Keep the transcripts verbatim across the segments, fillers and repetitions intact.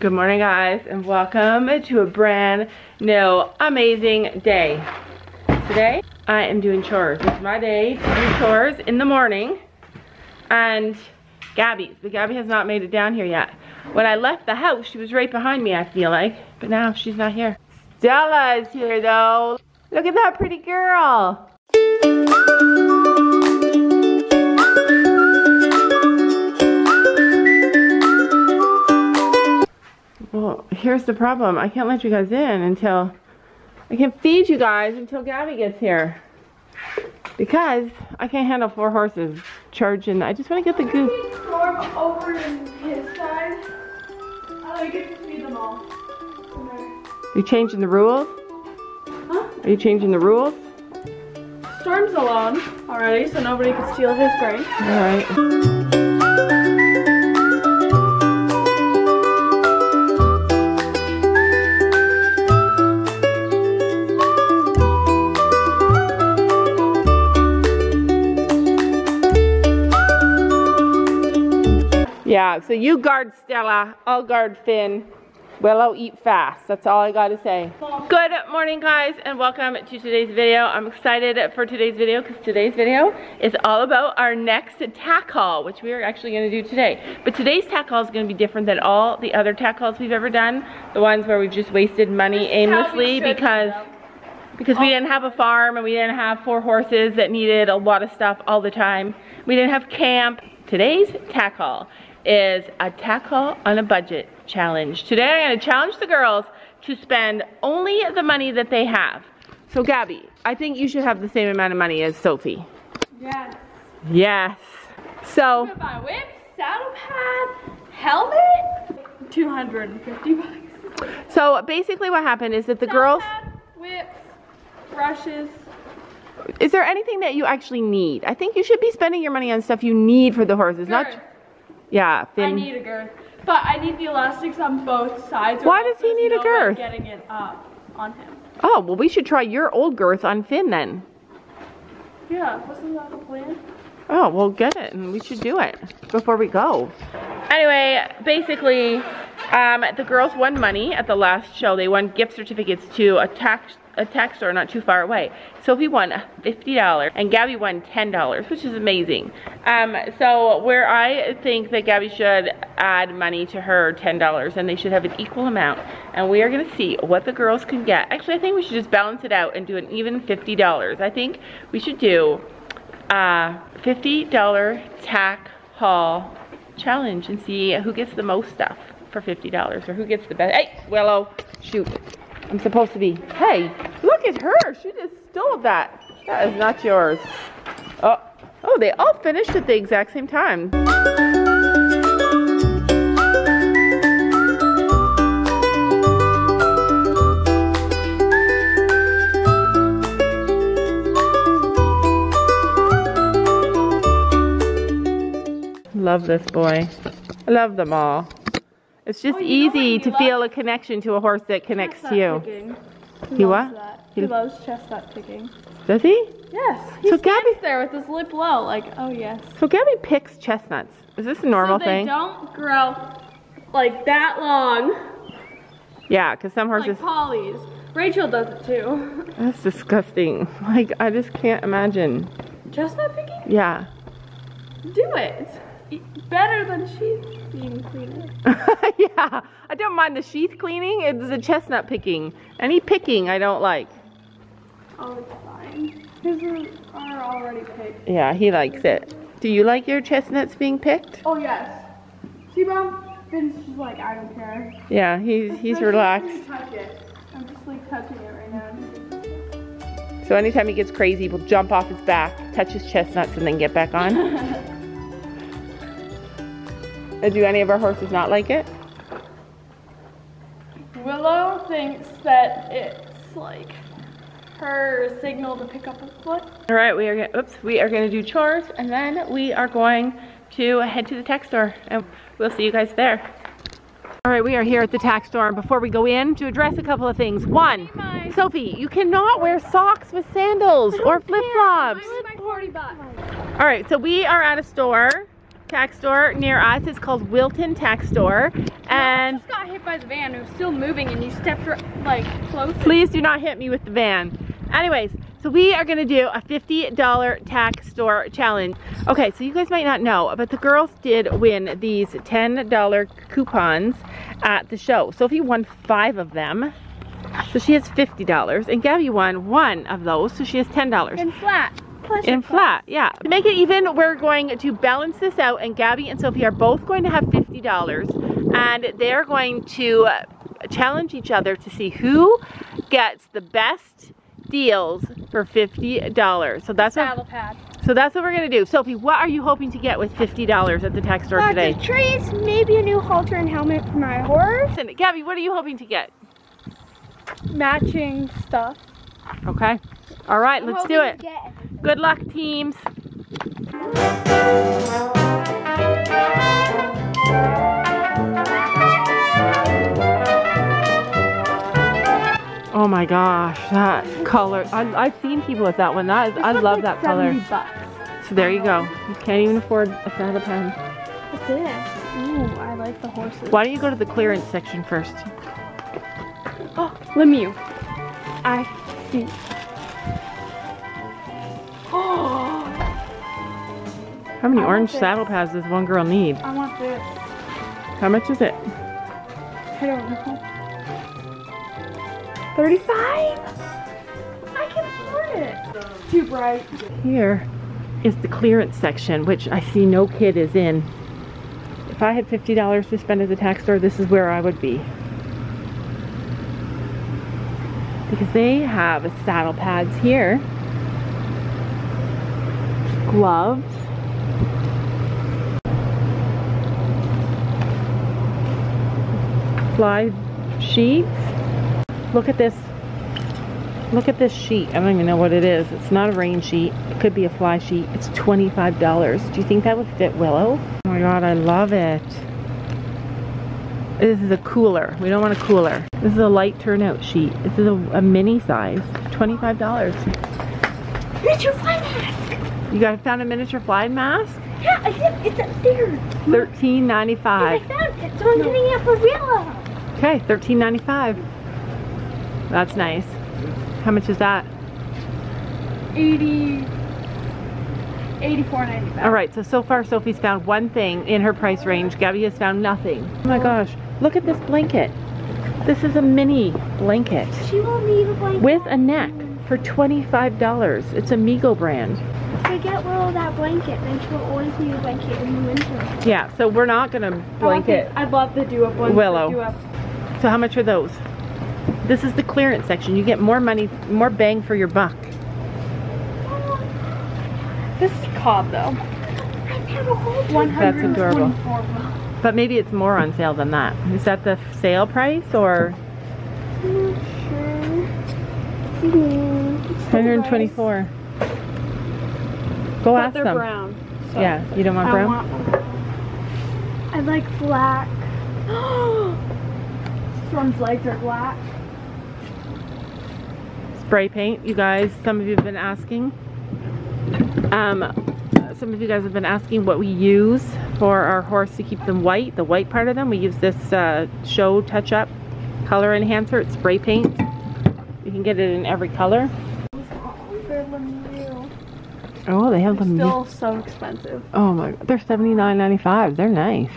Good morning, guys, and welcome to a brand new amazing day. Today I am doing chores. It's my day to do chores in the morning, and Gabby's, but Gabby has not made it down here yet. When I left the house, she was right behind me, I feel like, but now she's not here. Stella is here though. Look at that pretty girl. Well, here's the problem. I can't let you guys in until, I can't feed you guys until Gabby gets here. Because I can't handle four horses charging. I just want to get the goop. Over in his side. I get to feed them all. Are you changing the rules? Huh? Are you changing the rules? Storm's alone already, so nobody can steal his grain. Alright. Yeah, so you guard Stella, I'll guard Finn. Willow, eat fast. That's all I gotta say. Good morning, guys, and welcome to today's video. I'm excited for today's video because today's video is all about our next tack haul, which we are actually gonna do today. But today's tack haul is gonna be different than all the other tack hauls we've ever done. The ones where we've just wasted money aimlessly because Because we didn't have a farm and we didn't have four horses that needed a lot of stuff all the time. We didn't have camp. Today's tack haul is a tack haul on a budget challenge. Today I'm going to challenge the girls to spend only the money that they have. So Gabby, I think you should have the same amount of money as Sophie. Yes. Yes. So. I'm gonna buy whips, saddle pad, helmet, two hundred fifty bucks. So basically what happened is that the saddle girls. Pad, whips, brushes. Is there anything that you actually need? I think you should be spending your money on stuff you need for the horses, not. Yeah, Finn. I need a girth, but I need the elastics on both sides. Why does he need no a girth? Getting it up on him. Oh, well, we should try your old girth on Finn then. Yeah, wasn't that the plan? Oh, well, get it, and we should do it before we go. Anyway, basically, um, the girls won money at the last show. They won gift certificates to a tack, a tack store not too far away. Sophie won fifty dollars, and Gabby won ten dollars, which is amazing. Um, so where I think that Gabby should add money to her ten dollars, and they should have an equal amount. And we are going to see what the girls can get. Actually, I think we should just balance it out and do an even fifty dollars. I think we should do Uh, fifty dollar tack haul challenge and see who gets the most stuff for fifty dollars or who gets the best. Hey, Willow, shoot. I'm supposed to be. Hey, look at her. She just stole that. That is not yours. Oh, oh, they all finished at the exact same time. Love this boy. I love them all. It's just oh, easy to feel a connection to a horse that connects to you. Ticking. He, he what? That. He, he loves chestnut picking. Does he? Yes. He so Gabby's there with his lip low, like, oh yes. So Gabby picks chestnuts. Is this a normal so they thing? They don't grow like that long. Yeah, because some horses. Like Polly's. Rachel does it too. That's disgusting. Like, I just can't imagine. Chestnut picking? Yeah. Do it. Better than sheath being cleaner. Yeah, I don't mind the sheath cleaning. It's the chestnut picking. Any picking I don't like. Oh, it's fine. His are already picked. Yeah, he likes it. Do you like your chestnuts being picked? Oh, yes. See, Mom? Finn's just like, I don't care. Yeah, he's, he's relaxed. Just touch it. I'm just like touching it right now. So anytime he gets crazy, we'll jump off his back, touch his chestnuts, and then get back on. Do any of our horses not like it? Willow thinks that it's like her signal to pick up a foot. All right, we are gonna, oops, we are going to do chores, and then we are going to head to the tack store, and we'll see you guys there. All right, we are here at the tack store, and before we go in, to address a couple of things. One, hey, Sophie, you cannot wear socks with sandals or flip-flops. All right, so we are at a store. tack store near us is called Wilton Tack Store. And no, I just got hit by the van. It was still moving and you stepped like close. Please do not hit me with the van. Anyways, so we are gonna do a fifty dollar tack store challenge. Okay, so you guys might not know, but the girls did win these ten dollar coupons at the show. Sophie won five of them, so she has fifty dollars. And Gabby won one of those, so she has ten dollars. And flat. And flat, yeah. To make it even, we're going to balance this out, and Gabby and Sophie are both going to have fifty dollars, and they're going to challenge each other to see who gets the best deals for fifty dollars. So that's what, so that's what we're gonna do. Sophie, what are you hoping to get with fifty dollars at the tack store Lots today? Of trees, maybe a new halter and helmet for my horse. And Gabby, what are you hoping to get? Matching stuff. Okay. All right, I'm let's do it. Good luck, teams. Oh my gosh, that color. I, I've seen people with that one. That is, I love like that color. Bucks. So there you go. You can't even afford a set of pens. What's this? Ooh, I like the horses. Why don't you go to the clearance section first? Oh, Lemieux. I see. Oh. How many orange this. saddle pads does one girl need? I want this. How much is it? I don't know. thirty-five? I can afford it. Too bright. Here is the clearance section, which I see no kid is in. If I had fifty dollars to spend at the tack store, this is where I would be. Because they have saddle pads here. Gloves. Fly sheets. Look at this. Look at this sheet. I don't even know what it is. It's not a rain sheet. It could be a fly sheet. It's twenty-five dollars. Do you think that would fit Willow? Oh my god, I love it. This is a cooler. We don't want a cooler. This is a light turnout sheet. This is a, a mini size. twenty-five dollars. Here's your fly mask. You guys found a miniature fly mask? Yeah, I did. It's up there. thirteen ninety-five. I found it, so I'm getting it for Willow. Okay, thirteen ninety-five. That's nice. How much is that? eighty, eighty-four ninety-five. All right, so so far Sophie's found one thing in her price range. Gabby has found nothing. Oh my gosh, look at this blanket. This is a mini blanket. She won't need a blanket. With a neck for twenty-five dollars. It's Amigo brand. If we get Willow that blanket, then she'll always need a blanket in the winter. Yeah, so we're not gonna blanket. I'd love the do-up one. Willow. Do-up. So how much are those? This is the clearance section. You get more money, more bang for your buck. Oh. This is Cobb though. I have a whole one. That's adorable. But maybe it's more on sale than that. Is that the sale price or? I'm not sure. Mm-hmm. one hundred twenty-four. Go but ask they're them. brown. So. Yeah, you don't want I brown? Want I like black. This one's legs are black. Spray paint, you guys. Some of you have been asking. Um, some of you guys have been asking what we use for our horse to keep them white. The white part of them, we use this uh, Show Touch-Up color enhancer. It's spray paint. You can get it in every color. Oh, they have them. Still so expensive. Oh my god, they're seventy-nine ninety-five. They're nice.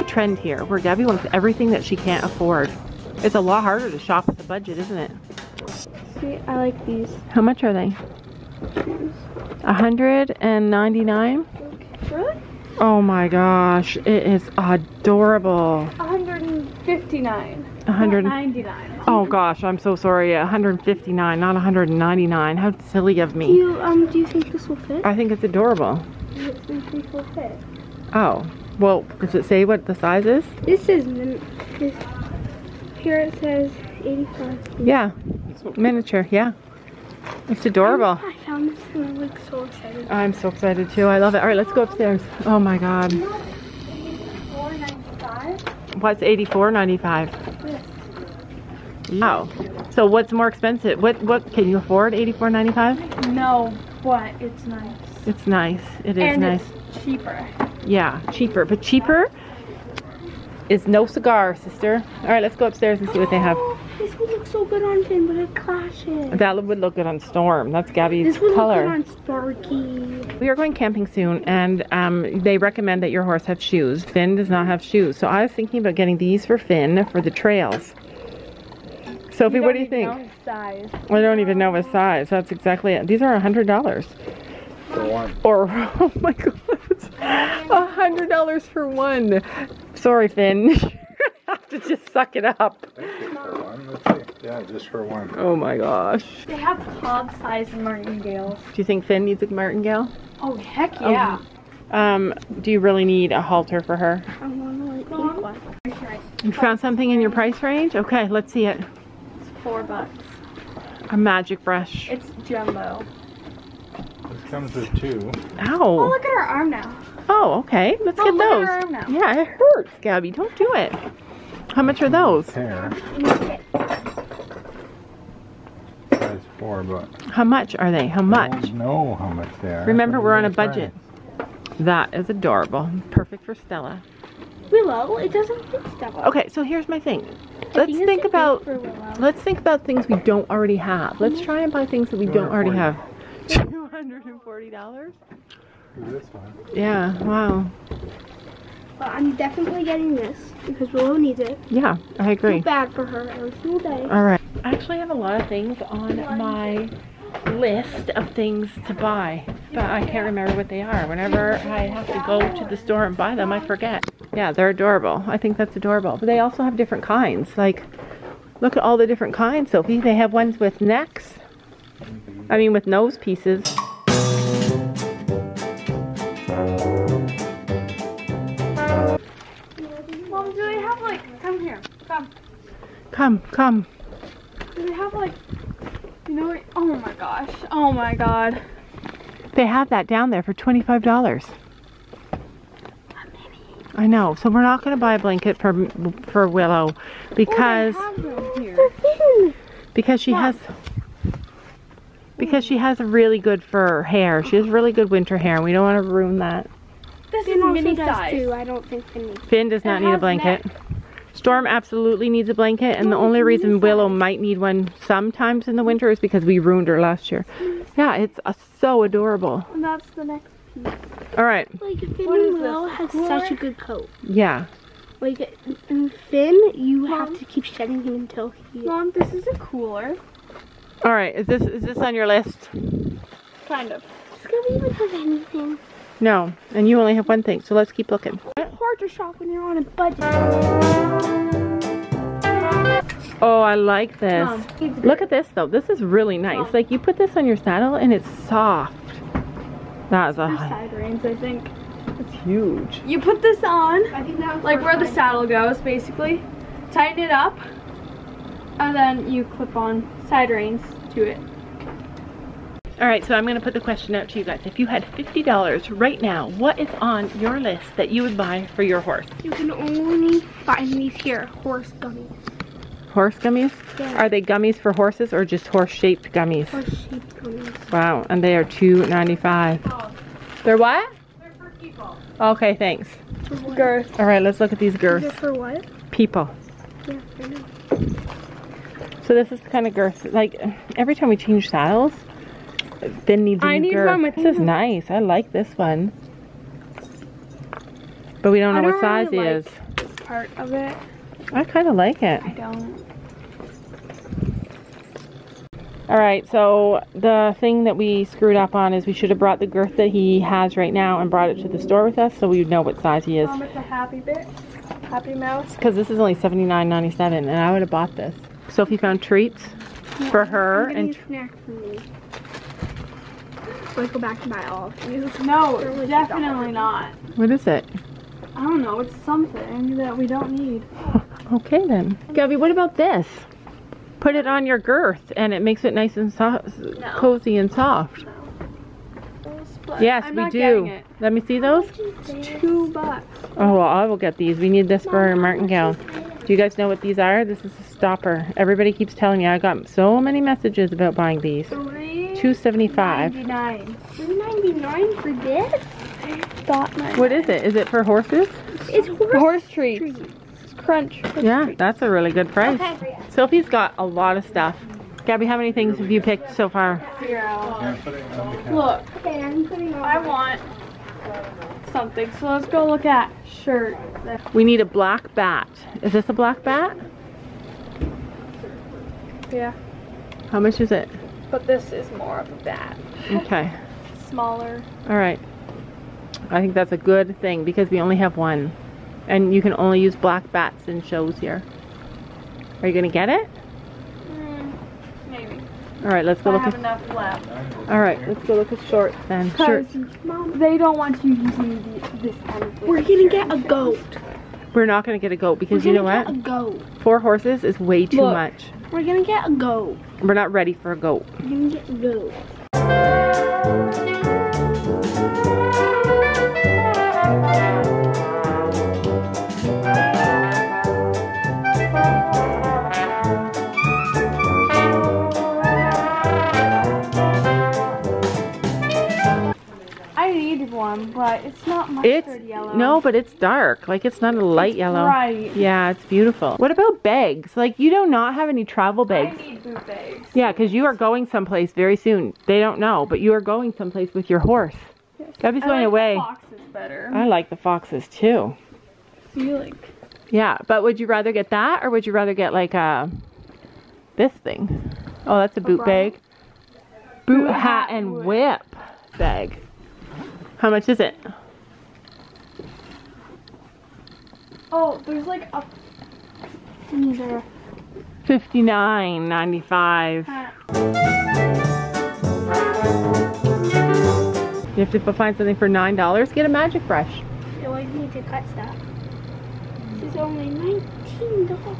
A trend here where Gabby wants everything that she can't afford. It's a lot harder to shop with a budget, isn't it? See, I like these. How much are they? one hundred ninety-nine. Okay. Really? Oh my gosh, it is adorable. one hundred fifty-nine. one hundred ninety-nine. Oh gosh, I'm so sorry. one hundred fifty-nine, not one hundred ninety-nine. How silly of me. Do you um do you think this will fit? I think it's adorable. Do you think it will fit? Oh. Well, does it say what the size is? This is this here it says eighty-five. Yeah. Miniature, yeah. It's adorable. I found this and I look so excited. I'm so excited too. I love it. Alright, let's go upstairs. Oh my god. What's eighty-four ninety-five? Wow. So what's more expensive? What what can you afford? eighty-four ninety-five? No, but it's nice. It's nice. It is and nice. It's cheaper. Yeah, cheaper. But cheaper is no cigar, sister. All right, let's go upstairs and see what they have. This would look so good on Finn, but it clashes. That would look good on Storm. That's Gabby's this would color. Look good on Sparky. We are going camping soon, and um, they recommend that your horse have shoes. Finn does not have shoes, so I was thinking about getting these for Finn for the trails. Sophie, what do you think? I don't even know his size. I don't even know his size. That's exactly it. These are a hundred dollars. For one. Or oh my god, a hundred dollars for one. Sorry, Finn. Have to just suck it up. For one. Yeah, just for one. Oh my gosh. They have cob-sized martingales. Do you think Finn needs a martingale? Oh heck yeah. Um, um do you really need a halter for her? I want to eat one. You found something in your price range? Okay, let's see it. It's four bucks. A magic brush. It's jumbo. This comes with two. Ow. Oh, look at her arm now. Oh, okay. Let's oh, get those. Her arm now. Yeah, it hurts, Gabby. Don't do it. How much are those? Pair. That's four bucks. How much are they? How much? I don't know how much they are. Remember, we're on a budget. That is adorable. Perfect for Stella. Willow, it doesn't fit Stella. Okay, so here's my thing. Let's think about let's think about things we don't already have. Let's try and buy things that we don't already have. Two hundred and forty dollars. This one. Yeah. Wow. But I'm definitely getting this because Willow needs it. Yeah, I agree. It's too bad for her every single day. All right. I actually have a lot of things on my list of things to buy, but I can't remember what they are. Whenever I have to go to the store and buy them, I forget. Yeah, they're adorable. I think that's adorable. But they also have different kinds. Like, look at all the different kinds, Sophie. They have ones with necks. I mean, with nose pieces. Do they have like, come here, come. Come, come. Do they have like, you know what, oh my gosh, oh my god. They have that down there for twenty-five dollars. I know, so we're not going to buy a blanket for for Willow because, oh, they have them here. because she yeah. has, because she has really good fur hair. She has really good winter hair and we don't want to ruin that. This Finn is mini size. Too. I don't think Finn needs Finn does not need a blanket. Neck. Storm absolutely needs a blanket, and no, the only reason Willow size. might need one sometimes in the winter is because we ruined her last year. Yeah, it's uh, so adorable. And that's the next piece. All right. Like Finn what and Willow has Four? such a good coat. Yeah. Like Finn, you Mom. have to keep shedding him until he. Mom, this is a cooler. All right. Is this is this on your list? Kind of. Can we even have anything? No, and you only have one thing, so let's keep looking. It's hard to shop when you're on a budget. Oh, I like this. Mom, look at this though. This is really nice. Mom. Like you put this on your saddle and it's soft. That's a side reins, I think. It's huge. You put this on, I think that was like where the time. saddle goes, basically. Tighten it up, and then you clip on side reins to it. Alright, so I'm going to put the question out to you guys. If you had fifty dollars right now, what is on your list that you would buy for your horse? You can only find these here, horse gummies. Horse gummies? Yeah. Are they gummies for horses or just horse-shaped gummies? Horse-shaped gummies. Wow, and they are two ninety-five. Oh. They're what? They're for people. Okay, thanks. Girth. Alright, let's look at these girths. They're for what? People. Yeah, I know. So this is the kind of girth, like, every time we change saddles, Finn needs a I new need girth. One with this him. is nice. I like this one, but we don't know don't what size really he is. Like this part of it. I kind of like it. I don't. All right. So the thing that we screwed up on is we should have brought the girth that he has right now and brought it to the store with us, so we would know what size he is. Um, it's a happy bit, happy mouse. Because this is only seventy-nine ninety-seven, and I would have bought this. Sophie found treats yeah, for her I'm and. Snack for me. Let's go back to buy all of these. No, really definitely not. What is it? I don't know. It's something that we don't need. Okay then. Gabby, what about this? Put it on your girth and it makes it nice and soft, no. cozy and soft. No. Yes, I'm we not do. It. Let me see those. It's two bucks. Oh, well, I will get these. We need this Mom, for our martingale. Do Do you guys know what these are? This is a stopper. Everybody keeps telling me. I got so many messages about buying these. two seventy-five. three ninety-nine for this? What is it? Is it for horses? It's horse, horse treats. treats. It's crunch. It's yeah, treats. That's a really good price. Okay. Sophie's got a lot of stuff. Gabby, how many things have you picked so far? Zero. Look, I want something, so let's go look at shirt. We need a black bat. Is this a black bat? Yeah. How much is it? But this is more of a bat. Okay. Smaller. All right. I think that's a good thing because we only have one. And you can only use black bats in shows here. Are you going to get it? Mm, maybe. All right, let's go I look have at... enough left. All right, let's go look at shorts then. Shorts. Mom, they don't want you using this kind of thing. We're going to get a goat. We're not going to get a goat because you know what? We're going to get a goat. Four horses is way too look, much. We're going to get a goat. We're not ready for a goat. We're going to get a goat. One, but it's not mustard yellow. No, but it's dark. Like it's not a light it's yellow. Right. Yeah, it's beautiful. What about bags? Like you do not have any travel bags. I need boot bags. Yeah, because you are going someplace very soon. They don't know, but you are going someplace with your horse. Yes. Gabby's going like away. I like the foxes better. I like the foxes too. You like? Yeah, but would you rather get that or would you rather get like a this thing? Oh, that's a boot a bag. Boot, boot hat, hat and whip, whip bag. How much is it? Oh, there's like a fifty-nine ninety-five. Uh. You have to find something for nine dollars. Get a magic brush. No, I need to cut stuff. This is only nineteen dollars.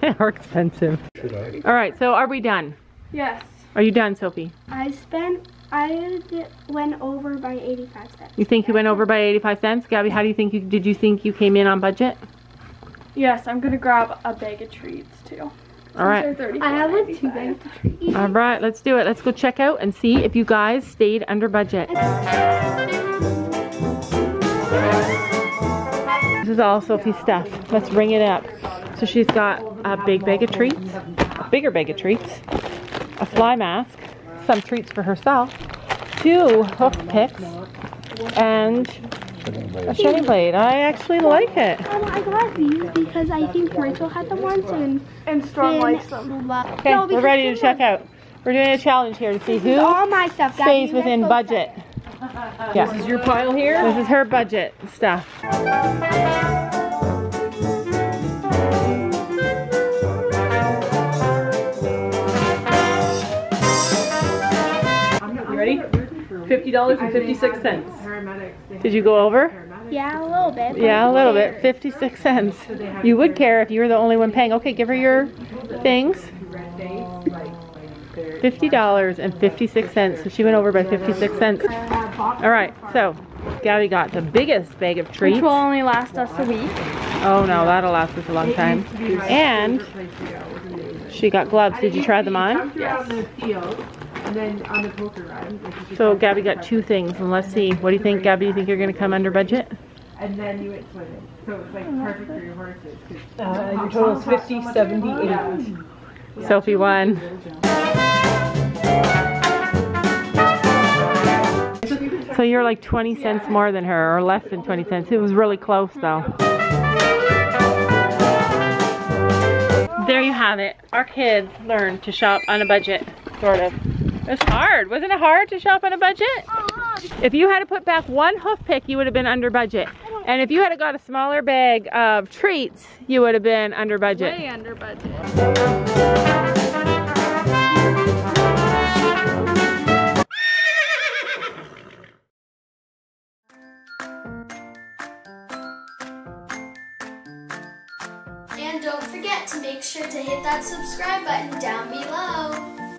They are expensive. All right, so are we done? Yes. Are you done, Sophie? I spent, I went over by eighty-five cents. You think you went over by eighty-five cents? Gabby, how do you think you, did you think you came in on budget? Yes, I'm going to grab a bag of treats too. All right. I have like two bags of treats. All right, let's do it. Let's go check out and see if you guys stayed under budget. This is all Sophie's stuff. Let's ring it up. So she's got a big bag of treats, a bigger bag of treats, a fly mask, some treats for herself, two hoof picks, and a shedding blade. I actually like it. Um, I got these because I think Rachel had them once and and Storm likes them. Okay, no, we're ready to check out. We're doing a challenge here to see who all my stuff, stays within budget. Yeah. This is your pile here? This is her budget stuff. Ready? fifty dollars and fifty-six cents. Did you go over? Yeah, a little bit. Yeah, a little bit. fifty-six cents. You would care if you were the only one paying. Okay, give her your things. fifty dollars and fifty-six cents. So she went over by fifty-six cents. All right, so Gabby got the biggest bag of treats. Which will only last us a week. Oh no, that'll last us a long time. And she got gloves. Did you try them on? Yes. And then on the poker run, like so Gabby got two things, and let's see. What do you think, Gabby? You think you're going to come under budget? And then you went swimming, so it's like perfect for your horses. Uh, your total is fifty, seventy, eighty. Yeah. Yeah. Sophie won. So you're like twenty cents more than her, or less than twenty cents. It was really close, though. There you have it. Our kids learned to shop on a budget, sort of. It's hard. Wasn't it hard to shop on a budget? Uh-huh. If you had to put back one hoof pick, you would have been under budget. And if you had got a smaller bag of treats, you would have been under budget. Way under budget. And don't forget to make sure to hit that subscribe button down below.